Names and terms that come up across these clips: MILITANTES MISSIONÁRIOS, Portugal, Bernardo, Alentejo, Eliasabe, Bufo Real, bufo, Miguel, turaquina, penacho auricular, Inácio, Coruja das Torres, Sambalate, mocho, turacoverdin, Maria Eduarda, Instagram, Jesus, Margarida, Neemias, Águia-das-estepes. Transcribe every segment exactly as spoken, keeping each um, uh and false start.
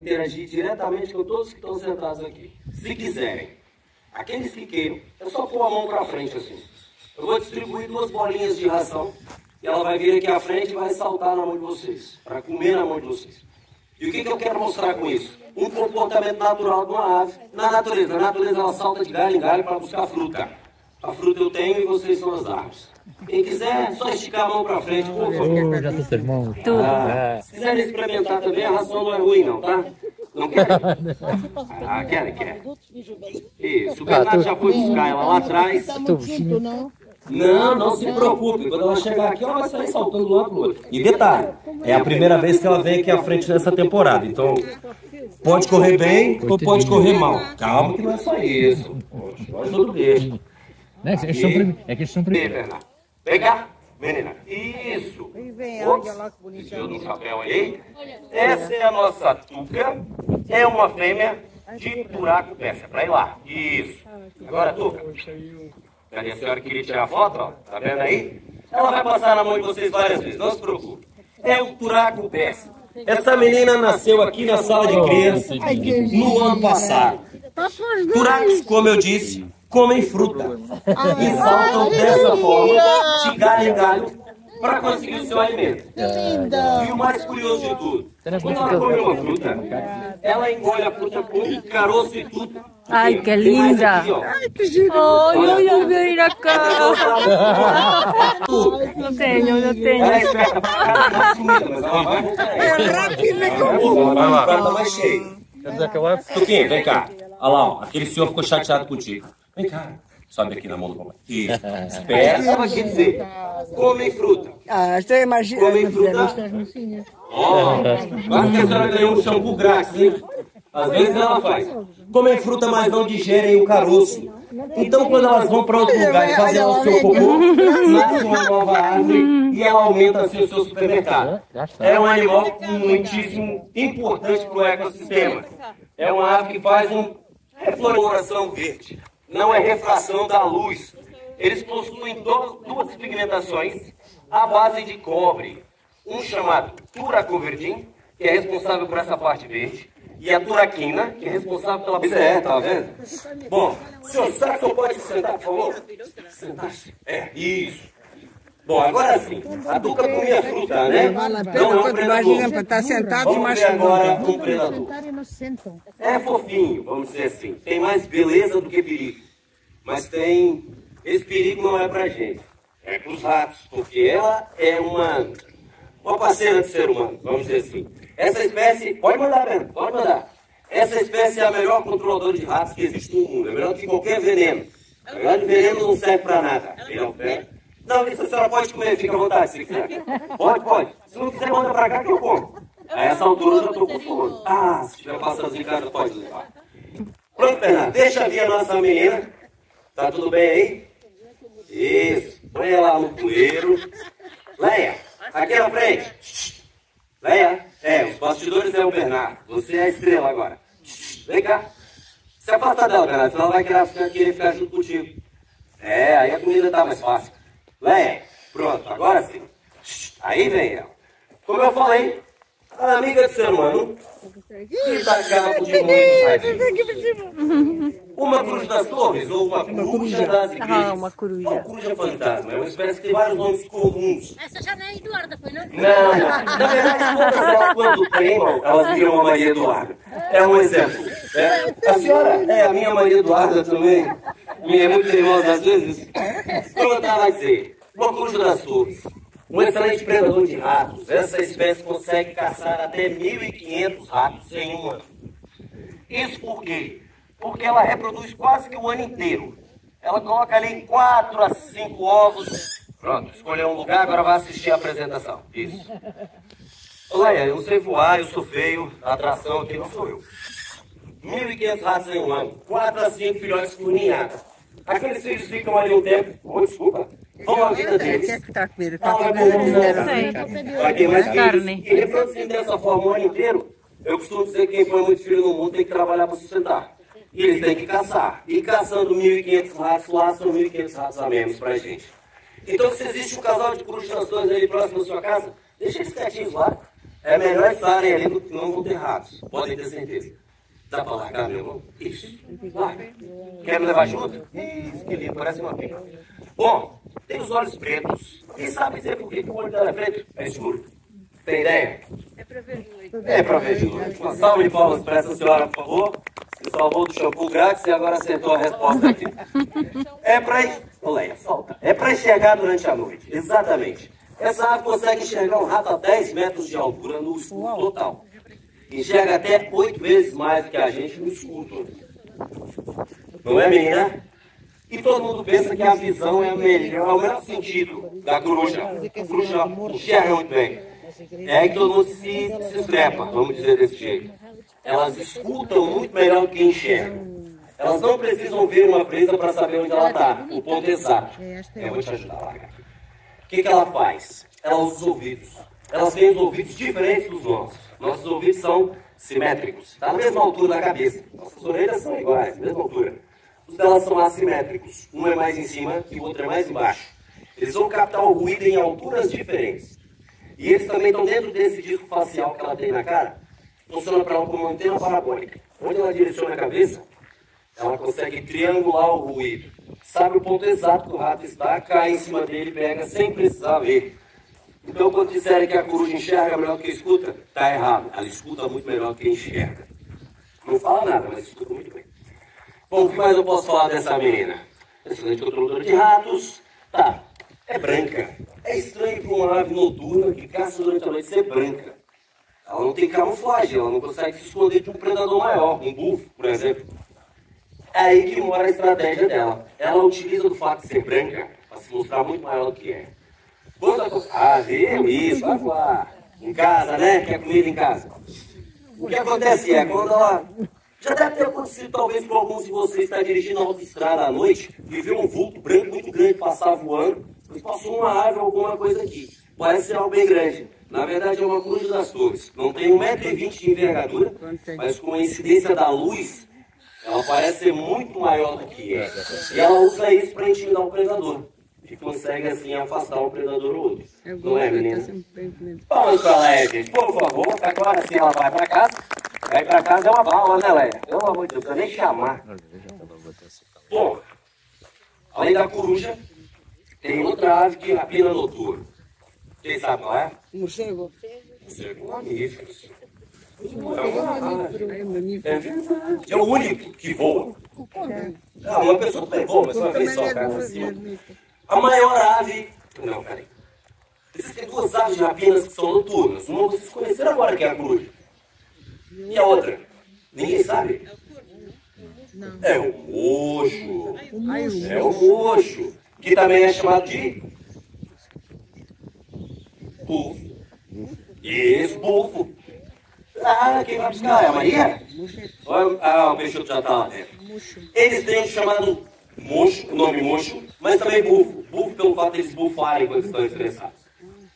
Interagir diretamente com todos que estão sentados aqui, se quiserem. Aqueles que queiram, eu só pôr a mão para frente assim. Eu vou distribuir duas bolinhas de ração e ela vai vir aqui à frente e vai saltar na mão de vocês, para comer na mão de vocês. E o que, que eu quero mostrar com isso? Um comportamento natural de uma ave na natureza. Na natureza ela salta de galho em galho para buscar fruta. A fruta eu tenho e vocês são as árvores. Quem quiser, só esticar a mão para frente, por favor. Oh, já sou seu irmão. Ah, se quiserem experimentar também, a ração não é ruim não, tá? Não querem? Ah, querem, querem. Isso, o Bernardo já foi buscar ela lá atrás. Não, não se preocupe, quando ela chegar aqui, ela vai sair saltando lá pro outro. E detalhe, é a primeira vez que ela vem aqui à frente nessa temporada, então pode correr bem ou pode correr mal. Calma que não é só isso. Pode todo beijo. É que eles são primeiros. Vem cá, menina. Isso. Deixou no chapéu aí. Essa é a nossa tuca, é uma fêmea de buraco peça. Pra ir lá. Isso. Agora, tuca. Cadê a senhora que queria tirar a foto? Ó, tá vendo aí? Ela vai passar na mão de vocês várias vezes, não se preocupe. É o turaquina. Essa menina nasceu aqui na sala de criança no ano passado. Turacos, como eu disse, comem fruta. E saltam dessa forma, de galho em galho, para conseguir o seu alimento. E o mais curioso de tudo, quando ela come uma fruta, ela engole a fruta com caroço e tudo. Ai, que linda! Aqui, ai, que giro! Olha o viracão! Não tenho, não tenho. Ela é esperta, mas ela vai voltar. É rápido, é comum. Vai lá, ela vai cheia. Quer dizer que ela é... Tuquinho, vem cá. Olha lá, ó, aquele senhor ficou chateado contigo. Vem cá. Sobe aqui na mão do papai. Isso. Espera, vai dizer. Comem fruta. Ah, você imagina. Comem fruta. Ó, quase que a senhora ganhou um shampoo grátis, hein? Às vezes ela faz. Comem fruta, mas não digerem o caroço. Então, quando elas vão para outro lugar e fazem o seu cocô, nasce uma nova árvore e ela aumenta assim, o seu supermercado. É um animal muitíssimo importante para o ecossistema. É uma ave que faz uma refloração verde. Não é refração da luz. Eles possuem duas pigmentações à base de cobre. Um chamado turacoverdin, que é responsável por essa parte verde. E a turaquina, que é responsável pela... Isso é, tá vendo? Bom, senhor, será que o senhor pode se sentar, por favor? Sentar-se? É, isso. Bom, agora sim, a tuca comia fruta, né? Não é um predador. Vamos ver agora um predador. É fofinho, vamos dizer assim. Tem mais beleza do que perigo. Mas tem... Esse perigo não é pra gente. É pros ratos, porque ela é uma... Uma parceira de ser humano, vamos dizer assim. Essa espécie, pode mandar, Bernardo, pode mandar. Essa espécie é a melhor controladora de ratos que existe no mundo. É melhor do que qualquer veneno. Na verdade, veneno não serve pra nada. Ele é o pé. Não, isso a senhora pode comer, fica à vontade, se quiser. Pode, pode. Se não quiser, manda pra cá que eu como. A essa altura eu já tô com fome. Ah, se tiver passando em casa, pode levar. Pronto, Bernardo, deixa vir a nossa menina. Tá tudo bem aí? Isso. Põe ela no poeiro. Leia, aqui na frente. Leia. É, os bastidores é o Bernardo. Você é a estrela agora. Vem cá. Se afasta dela, Bernardo, senão ela vai querer ficar, querer ficar junto contigo. É, aí a comida tá mais fácil. Leia, pronto, agora sim. Aí vem ela. Como eu falei, a amiga de ser humano que dá cabo de muitos. Uma coruja das torres ou uma coruja das igrejas. Ah, uma coruja. Uma coruja fantasma. É uma espécie que tem vários nomes comuns. Essa já não é Eduarda, foi não? Não, não. Na verdade, todas elas, quando tremam, elas viram a Maria Eduarda. É um exemplo. É. A senhora é a minha Maria Eduarda também. Minha é muito tremosa às vezes. Pronto, ela vai ser. Uma coruja das torres. Um excelente predador de ratos. Essa espécie consegue caçar até mil e quinhentos ratos em um ano. Isso por quê? Porque ela reproduz quase que o ano inteiro. Ela coloca ali quatro a cinco ovos. Pronto, escolheu um lugar, agora vai assistir a apresentação. Isso. Olha, eu não sei voar, eu sou feio, a atração aqui não sou eu. mil e quinhentos ratos em um ano, quatro a cinco filhotes por ninhada. Aqueles filhos ficam ali um tempo, oh, desculpa, vão a vida deles. O que é que tá comendo? Tá comendo? Pra quem mais carne. E reproduzindo dessa forma o ano inteiro, eu costumo dizer que quem põe muito filho no mundo tem que trabalhar para sustentar. E eles têm que caçar. E caçando mil e quinhentos ratos lá, são mil e quinhentos ratos a menos pra gente. Então, se existe um casal de corujas das torres ali próximo à sua casa, deixa eles quietinhos lá. É melhor estarem ali, porque não vão ter ratos. Podem ter certeza. Dá pra largar, meu irmão? Ixi, larga. Quer me levar junto? Isso, que lindo, parece uma pica. Bom, tem os olhos pretos. E sabe dizer por que o olho tá na frente? É escuro. Tem ideia? É pra ver de noite. É pra ver de noite. Uma salva de palmas pra essa senhora, por favor. Se salvou do shampoo grátis e agora acertou a resposta aqui. É pra... Olha, solta. É pra enxergar durante a noite. Exatamente. Essa ave consegue enxergar um rato a dez metros de altura no escuro total. Enxerga até oito vezes mais do que a gente no escuro todo. Não é, menina? E todo mundo pensa que a visão é o melhor, o melhor sentido da coruja. A coruja enxerga muito bem. É aí que todo mundo se, se estrepa, vamos dizer desse jeito. Elas escutam muito melhor do que enxergam. Elas não precisam ver uma presa para saber onde ela está. O ponto exato. Eu vou te ajudar a largar. O que, que ela faz? Ela usa os ouvidos. Elas têm os ouvidos diferentes dos nossos. Nossos ouvidos são simétricos. Está na mesma altura da cabeça. Nossas orelhas são iguais, mesma altura. Os delas são assimétricos. Um é mais em cima e o outro é mais embaixo. Eles vão captar o ruído em alturas diferentes. E eles também estão dentro desse disco facial que ela tem na cara. Funciona para ela como uma antena parabólica. Onde ela direciona a cabeça, ela consegue triangular o ruído. Sabe o ponto exato que o rato está, cai em cima dele e pega sem precisar ver. Então, quando disserem que a coruja enxerga melhor do que escuta, está errado. Ela escuta muito melhor do que enxerga. Não fala nada, mas escuta muito bem. Bom, o que mais eu posso falar dessa menina? Excelente controladora de ratos. Tá, é branca. É estranho para uma ave noturna que caça durante a noite ser branca. Ela não tem camuflagem, ela não consegue se esconder de um predador maior, um bufo, por exemplo. É aí que mora a estratégia dela. Ela utiliza o fato de ser branca para se mostrar muito maior do que é. Quando a... Ah, viu? Isso, vai voar. Em casa, né? Quer comida em casa. O que acontece é, quando ela... Já deve ter acontecido, talvez, com alguns de vocês que está dirigindo a autoestrada à noite e viu um vulto branco muito grande passar voando e passou uma árvore ou alguma coisa aqui. Parece ser algo bem grande. Na verdade, é uma coruja das torres. Não tem um metro e vinte de envergadura, mas com a incidência da luz... Ela parece ser muito maior do que é. E ela usa isso para intimidar o predador. E consegue, assim, afastar um predador ou outro. Não é, menina? Vamos pra Leia, gente. Por favor, agora sim ela vai pra casa. Vai pra casa é uma bala, né, Leia? Pelo amor de Deus, eu nem chamar. Bom, além da coruja, tem outra ave que é a pina noturna. Quem sabe qual é? Morcego. Morcego, magnífico, sim. É o único que voa. Ah, uma pessoa também voa, mas uma vez só, cara. Assim. A maior ave... Não, peraí. Existem duas aves de rapina que são noturnas. Uma vocês conheceram agora, que é a coruja. E a outra? Ninguém sabe? É o mocho. É o mocho. Que também é chamado de... Bufo. Isso, bufo. Ah, quem vai buscar? É a Maria? Ah, o peixoto já está lá dentro. Eles têm o chamado mocho, o nome mocho, mas também bufo. Bufo pelo fato de eles bufarem quando estão estressados.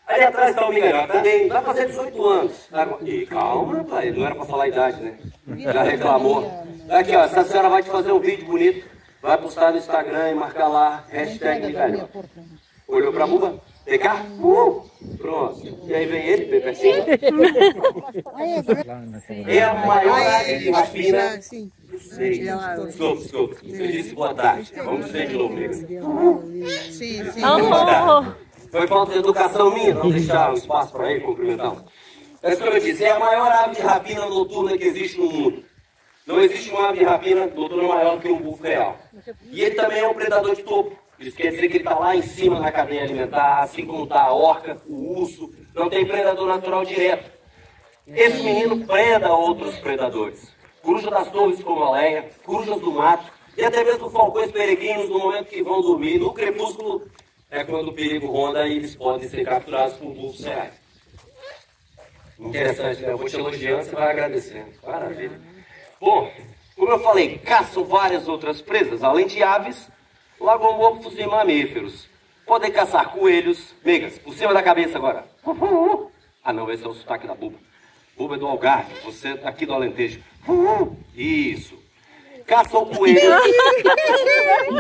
Ali atrás está o Miguel, também vai fazer dezoito anos. E calma, pai, não era para falar a idade, né? Já reclamou. Aqui, ó, essa senhora vai te fazer um vídeo bonito, vai postar no Instagram e marcar lá, hashtag Miguel. Olhou para a buba? Vem cá? Uh, pronto. E aí vem ele, Pepecinho. É a maior ave de rapina. Desculpa, desculpa. Você disse boa tarde. Vamos dizer de novo. Sim, sim. Foi falta de educação minha, não deixar um espaço para ele cumprimentar. Mas como eu disse, é a maior ave de rapina noturna que existe no mundo. Não existe uma ave de rapina noturna maior que um bufo real. E ele também é um predador de topo. Isso quer dizer que ele está lá em cima da cadeia alimentar, assim como está a orca, o urso, não tem predador natural direto. Esse menino preda outros predadores. Coruja das torres como a Leia, corujas do mato, e até mesmo falcões peregrinos no momento que vão dormir. No crepúsculo é quando o perigo ronda e eles podem ser capturados por bufos reais. Interessante, né? Eu vou te elogiando, você vai agradecendo. Maravilha. Bom, como eu falei, caçam várias outras presas, além de aves, lagomorfos e mamíferos. Podem caçar coelhos, megas, por cima da cabeça agora. Uhum. Ah não, esse é o sotaque da buba. Buba é do Algarve, você aqui do Alentejo. Uhum. Isso. caça o coelho.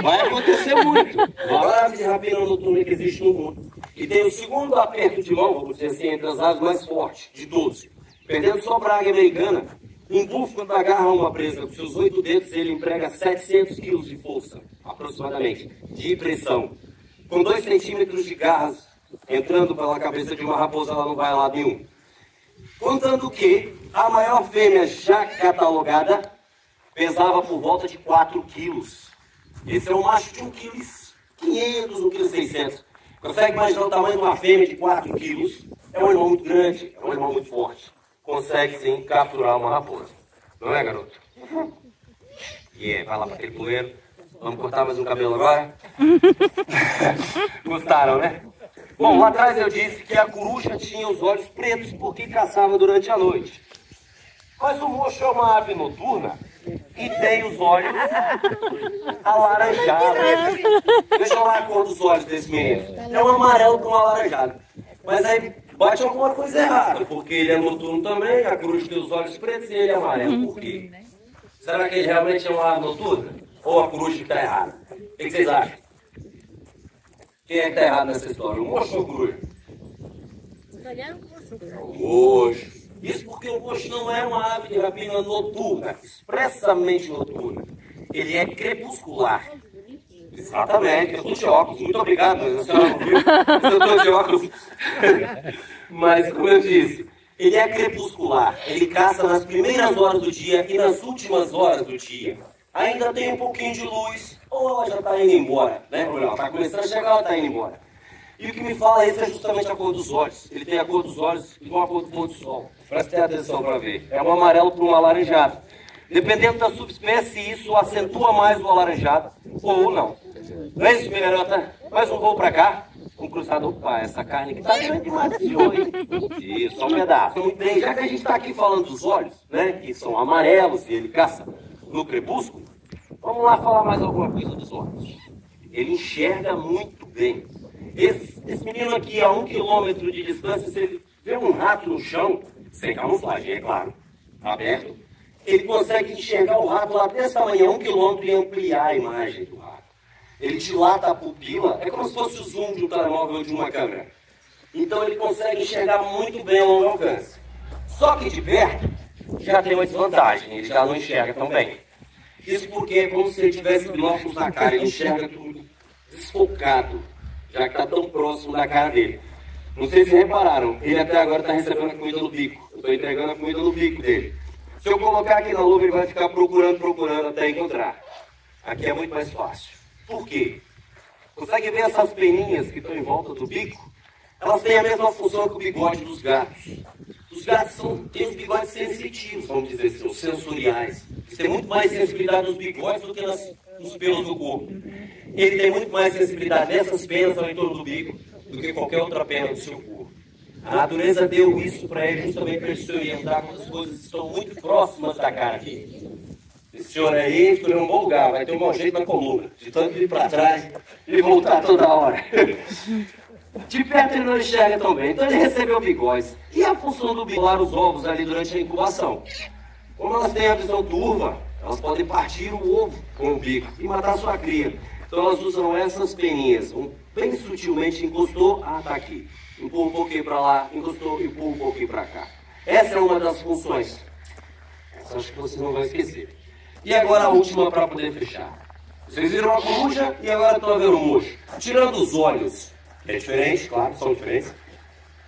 Vai acontecer muito. Várias rapinonoturnas que existem no mundo. E tem o segundo aperto de mão, vamos dizer assim, entre as aves mais fortes, de doze. Perdendo só para a águia americana, um bufo, quando agarra uma presa com seus oito dedos, ele emprega setecentos quilos de força, aproximadamente, de pressão. Com dois centímetros de garras entrando pela cabeça de uma raposa, ela não vai a lado nenhum. Contando que a maior fêmea já catalogada pesava por volta de quatro quilos. Esse é um macho de um vírgula quinhentos, um vírgula seiscentos. Consegue imaginar o tamanho de uma fêmea de quatro quilos? É um animal muito grande, é um animal muito forte. Consegue, sim, capturar uma raposa. Não é, garoto? E yeah, vai lá para aquele poleiro. Vamos cortar mais um cabelo agora? Gostaram, né? Bom, lá atrás eu disse que a coruja tinha os olhos pretos porque caçava durante a noite. Mas o mocho é uma ave noturna e tem os olhos alaranjados. Deixa eu olhar a cor dos olhos desse menino. É um amarelo com um alaranjado. Mas aí bate alguma coisa errada, porque ele é noturno também, a coruja tem os olhos pretos e ele é amarelo. Por quê? Será que ele realmente é uma ave noturna? Ou a coruja que está errada? O que vocês acham? Quem é que está errado nessa história? O mocho ou a coruja? O mocho. Isso porque o mocho não é uma ave de rapina noturna, expressamente noturna. Ele é crepuscular. Exatamente. Eu estou de óculos. Muito obrigado, mas a senhora não viu? Eu estou de óculos. Mas, como eu disse, ele é crepuscular. Ele caça nas primeiras horas do dia e nas últimas horas do dia. Ainda tem um pouquinho de luz, ou ela já está indo embora, né? Está começando a chegar, ela está indo embora. E o que me fala esse é justamente a cor dos olhos. Ele tem a cor dos olhos igual a cor do pôr do sol. Preste atenção para ver. É um amarelo para um alaranjado. Dependendo da subespécie, isso acentua mais o alaranjado, ou não. Não é isso, minha garota? Mais um voo para cá. Um cruzado. Opa, essa carne que está grande demais de hoje. Isso, só um pedaço. Muito bem, já que a gente está aqui falando dos olhos, né? Que são amarelos e ele caça no crepúsculo, vamos lá falar mais alguma coisa dos olhos. Ele enxerga muito bem. Esse, esse menino aqui, a um quilômetro de distância, se ele vê um rato no chão, sem camuflagem, é claro, aberto, ele consegue enxergar o rato lá desse tamanho, a um quilômetro, e ampliar a imagem do rato. Ele dilata a pupila, é como se fosse o zoom de um telemóvel ou de uma câmera. Então ele consegue enxergar muito bem a longo alcance. Só que de perto, já tem uma desvantagem, ele já não enxerga tão bem. Isso porque é como se ele tivesse binóculos na cara, ele enxerga tudo desfocado, já que está tão próximo da cara dele. Não sei se repararam, ele até agora está recebendo a comida no bico, eu estou entregando a comida no bico dele. Se eu colocar aqui na luva, ele vai ficar procurando, procurando até encontrar. Aqui é muito mais fácil. Por quê? Consegue ver essas peninhas que estão em volta do bico? Elas têm a mesma função que o bigode dos gatos. Os gatos são, têm os bigodes sensitivos, vamos dizer assim, os sensoriais. Eles têm muito mais sensibilidade nos bigodes do que nas, nos pelos do corpo. Ele tem muito mais sensibilidade nessas penas ao entorno do bico do que qualquer outra pena do seu corpo. A natureza deu isso para ele justamente para ele se orientar quando as coisas estão muito próximas da cara dele. Esse senhor aí escolheu um bom lugar, vai ter um bom jeito na coluna, de tanto ir para trás e voltar toda hora. De perto ele não enxerga tão bem, então ele recebeu bigode. E a função do bigolar os ovos ali durante a incubação? Como elas têm a visão turva, elas podem partir o ovo com o bico e matar sua cria. Então elas usam essas peninhas. Um bem sutilmente encostou, ah, tá aqui. Empurra um pouquinho para lá, encostou, empurra um pouquinho para cá. Essa é uma das funções. Essa acho que vocês não vão esquecer. E agora a última para poder fechar. Vocês viram a coruja e agora estão a ver o mocho. Tirando os olhos. É diferente, claro, são diferentes.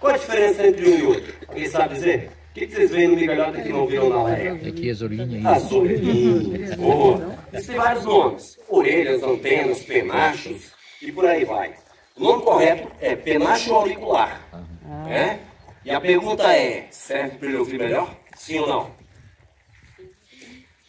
Qual a diferença entre um e outro? Alguém sabe dizer? O que vocês veem no migalhota que não viram na leve? Aqui as orelhinhas. As orelhinhas. Boa. Isso tem vários nomes. Orelhas, antenas, penachos e por aí vai. O nome correto é penacho auricular. É? E a pergunta é, serve para ele ouvir melhor? Sim ou não?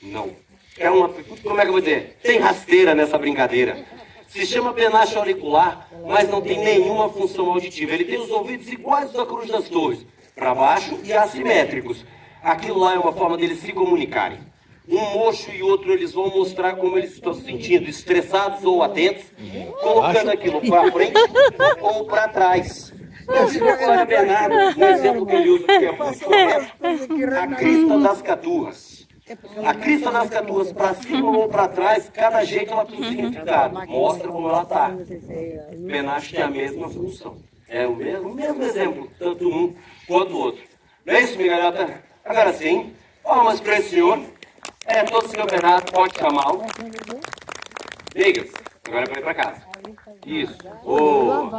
Não. É uma... Como é que eu vou dizer? Tem rasteira nessa brincadeira. Se chama penacho auricular, mas não tem nenhuma função auditiva. Ele tem os ouvidos iguais da Coruja das Torres, para baixo e assimétricos. Aquilo lá é uma forma deles se comunicarem. Um mocho e outro eles vão mostrar como eles estão se sentindo, estressados ou atentos, colocando aquilo para frente ou para trás. Eu digo agora, Bernardo, um exemplo que ele usa, que é muito correto, a crista das caturras. A crista nas catuas, para cima ou para trás, cada jeito ela tem um significado. Mostra como ela está. O penacho tem a mesma função. É o mesmo, o mesmo exemplo, tanto um quanto o outro. Não é isso, minha garota? Agora sim, palmas para esse senhor. É todo senhor Bernardo, pode chamá-lo. Diga-se, agora vai para casa. Isso. Oh.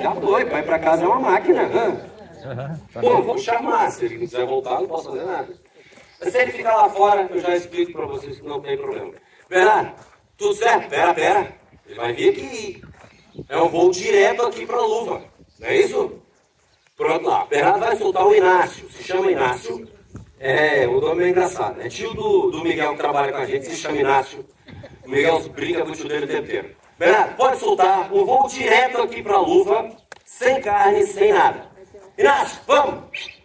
Já foi, vai para casa é uma máquina. Bom, vou chamar, se ele quiser voltar, não posso fazer nada. Mas se ele ficar lá fora, eu já explico para vocês que não tem problema. Bernardo, tudo certo? Pera, pera. Ele vai vir aqui. É um voo direto aqui para a luva. Não é isso? Pronto lá. Bernardo vai soltar o Inácio. Se chama Inácio. É, o nome é engraçado. É tio do, do Miguel que trabalha com a gente. Se chama Inácio. O Miguel brinca com o tio dele o tempo inteiro. Bernardo, pode soltar um voo direto aqui para a luva. Sem carne, sem nada. Inácio, vamos!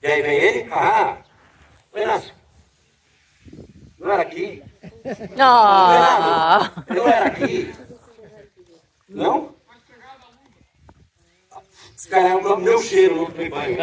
E aí vem ele. Ah, ô Inácio. Não era aqui? Não. Não era aqui. Não? Esse cara é o meu cheiro, não tem banho.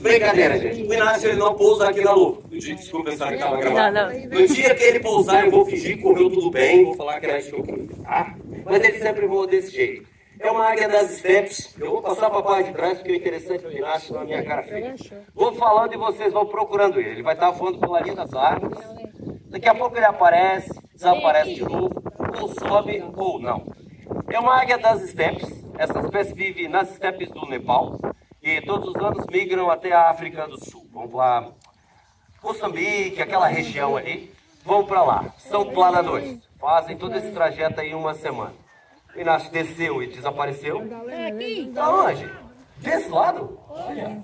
Brincadeira, gente. O Inácio ele não pousa aqui na luva. No dia, desculpa, eu que tava gravando. No dia que ele pousar, eu vou fingir que correu tudo bem, vou falar que era isso que eu queria, tá? Mas ele sempre voa desse jeito. É uma águia-das-estepes. Eu vou passar para a parte de trás, porque o interessante é o Inácio na minha cara feia. Vou falando e vocês vão procurando ele. Ele vai estar voando pela linha das árvores. Daqui a pouco ele aparece, desaparece de novo, ou sobe ou não. É uma águia das estepes. Essa espécie vive nas estepes do Nepal e todos os anos migram até a África do Sul. Vão para Moçambique, aquela região ali, vão para lá. São planadores, fazem todo esse trajeto aí em uma semana. O Inácio desceu e desapareceu. Está onde? Desse lado? Olha.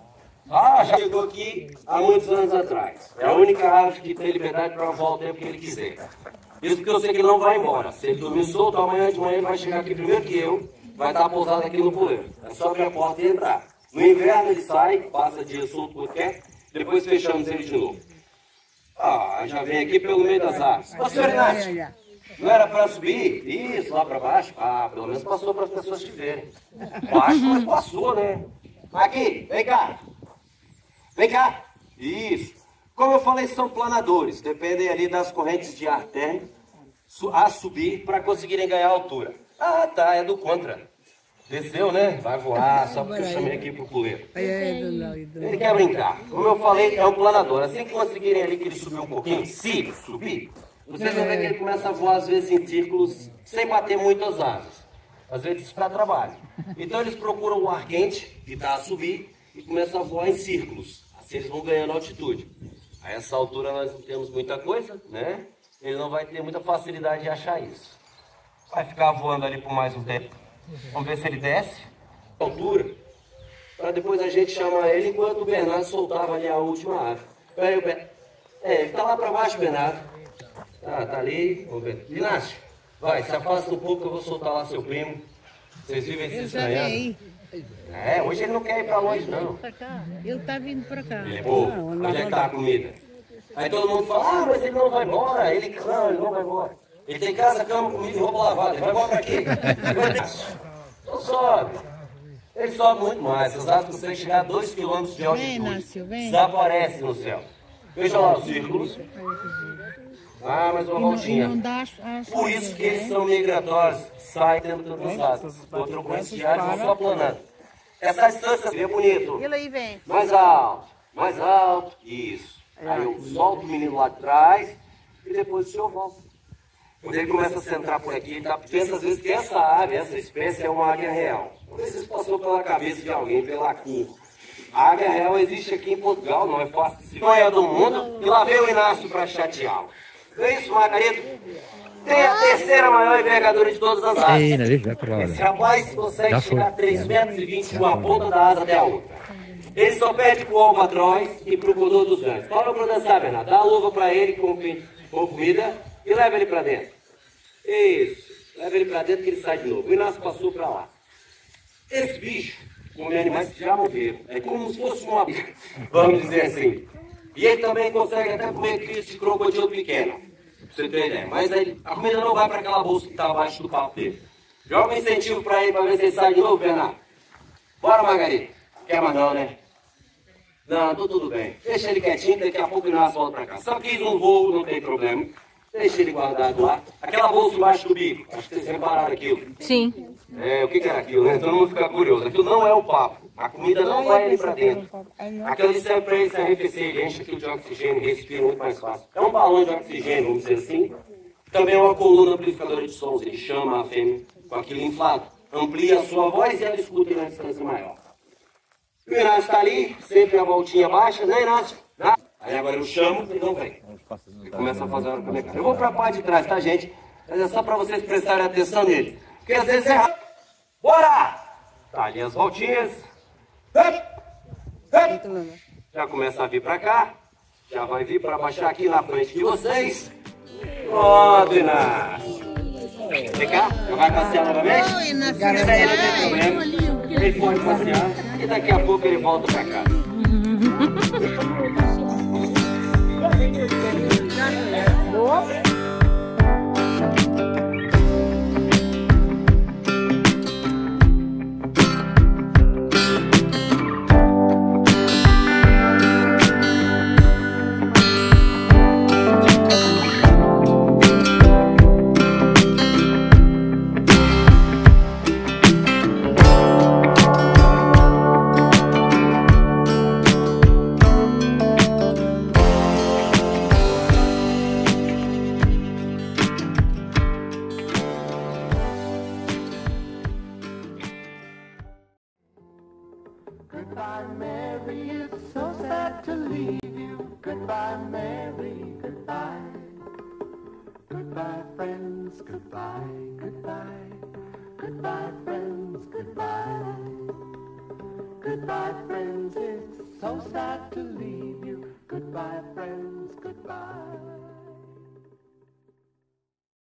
Ah, já chegou aqui há muitos anos atrás. É a única ave que tem liberdade para voar o tempo que ele quiser. Isso porque eu sei que ele não vai embora. Se ele dormir solto, amanhã de manhã ele vai chegar aqui primeiro que eu, vai estar pousado aqui no poleiro. É só abrir a porta e entrar. No inverno ele sai, passa dia solto quando quer, depois fechamos ele de novo. Ah, já vem aqui pelo meio das árvores. Ô, senhor Inácio, não era para subir? Isso, lá para baixo? Ah, pelo menos passou para as pessoas te verem. Baixo, mas passou, né? Aqui, vem cá. Vem cá. Isso. Como eu falei, são planadores, dependem ali das correntes de ar térmico a subir para conseguirem ganhar altura. Ah, tá, é do contra. Desceu, né? Vai voar, só porque eu chamei aqui pro puleiro. Ele quer brincar. Como eu falei, é um planador. Assim que conseguirem ali que ele subir um pouquinho, se subir, vocês vão ver que ele começa a voar às vezes em círculos, sem bater muitas asas. Às vezes para trabalho. Então eles procuram o ar quente, que está a subir, e começam a voar em círculos. Assim eles vão ganhando altitude. A essa altura nós não temos muita coisa, né? Ele não vai ter muita facilidade de achar isso. Vai ficar voando ali por mais um tempo. Vamos ver se ele desce. Altura. Para depois a gente chamar ele enquanto o Bernardo soltava ali a última ave. Aí o Ber... É, ele tá lá para baixo, Bernardo. Tá, tá ali. Vamos ver. Inácio, vai, se afasta um pouco que eu vou soltar lá seu primo. Vocês vivem se estranhando. É, hoje ele não quer ir para longe, não. Ele tá vindo para cá. Ele é bobo. Onde é que tá a comida? Aí todo mundo fala, ah, mas ele não vai embora. Ele clama, ele não vai embora. Ele tem casa, cama, comida e roupa lavada. Ele vai embora para quê? Não sobe. Ele sobe muito mais. As aves conseguem chegar a dois quilômetros de altitude. Desaparece no céu. Veja lá os círculos. Ah, mais uma voltinha. Por isso que eles são migratórios. Saem dentro do cansaço. Outro corrente de ar e vão só planando. Essa distância é bonito. Mais alto. Mais alto. Isso. Aí eu solto o menino lá atrás e depois o senhor volta. Quando ele começa a centrar por aqui, ele tá, pensa às vezes que essa ave, essa espécie é uma águia real. Não sei se isso passou pela cabeça de alguém, pela cor. A águia real existe aqui em Portugal, não é fácil de se ver do mundo. E lá veio o Inácio para chateá-lo. Não é isso, Margarida? Tem a terceira maior envergadura de todas as aves. Esse rapaz consegue chegar a três metros e vinte de uma ponta da asa até a outra. Ele só perde pro albatroz e pro codor dos grandes. Fala para dançar, Bernardo. Dá a luva para ele com, com comida. E leva ele para dentro. Isso. Leva ele para dentro que ele sai de novo. O Inácio passou para lá. Esse bicho come animais que já morreram. É como se fosse uma bicha, vamos dizer assim. E ele também consegue até comer crias de crocodilo pequeno. Pra você ter ideia. Mas ele, a comida não vai para aquela bolsa que está abaixo do papo dele. Joga um incentivo para ele para ver se ele sai de novo, Bernardo. Bora, Margarida. Quer mais não, né? Não, tô tudo bem. Deixa ele quietinho, daqui a pouco o Inácio volta pra cá. Só que não vou, não tem problema. Deixa ele guardado lá. Aquela bolsa embaixo do bico. Acho que vocês repararam aquilo. Sim. É, o que que era aquilo, né? Então não vou ficar curioso. Aquilo não é o papo. A comida não vai ali pra dentro. Aquilo serve pra ele se arrefecer. Ele enche aquilo de oxigênio, respira muito mais fácil. É um balão de oxigênio, vamos dizer assim. Também é uma coluna amplificadora de sons. Ele chama a fêmea com aquilo inflado. Amplia a sua voz e ela escuta em uma distância maior. O Inácio está ali, sempre a voltinha baixa, né, Inácio? Ah, aí agora eu chamo e não vem. Ele começa a fazer hora pra minha cara. Eu vou para a parte de trás, tá, gente? Mas é só para vocês prestarem atenção nele. Porque às vezes é rápido. Bora! Tá ali as voltinhas. Já começa a vir para cá. Já vai vir para baixar aqui na frente de vocês. Pronto, Inácio. Vem cá, já vai passear novamente? Não, Inácio, não tem problema. Ele pode passear. E daqui a pouco ele volta pra cá. It's so sad to leave you. Goodbye, friends, goodbye.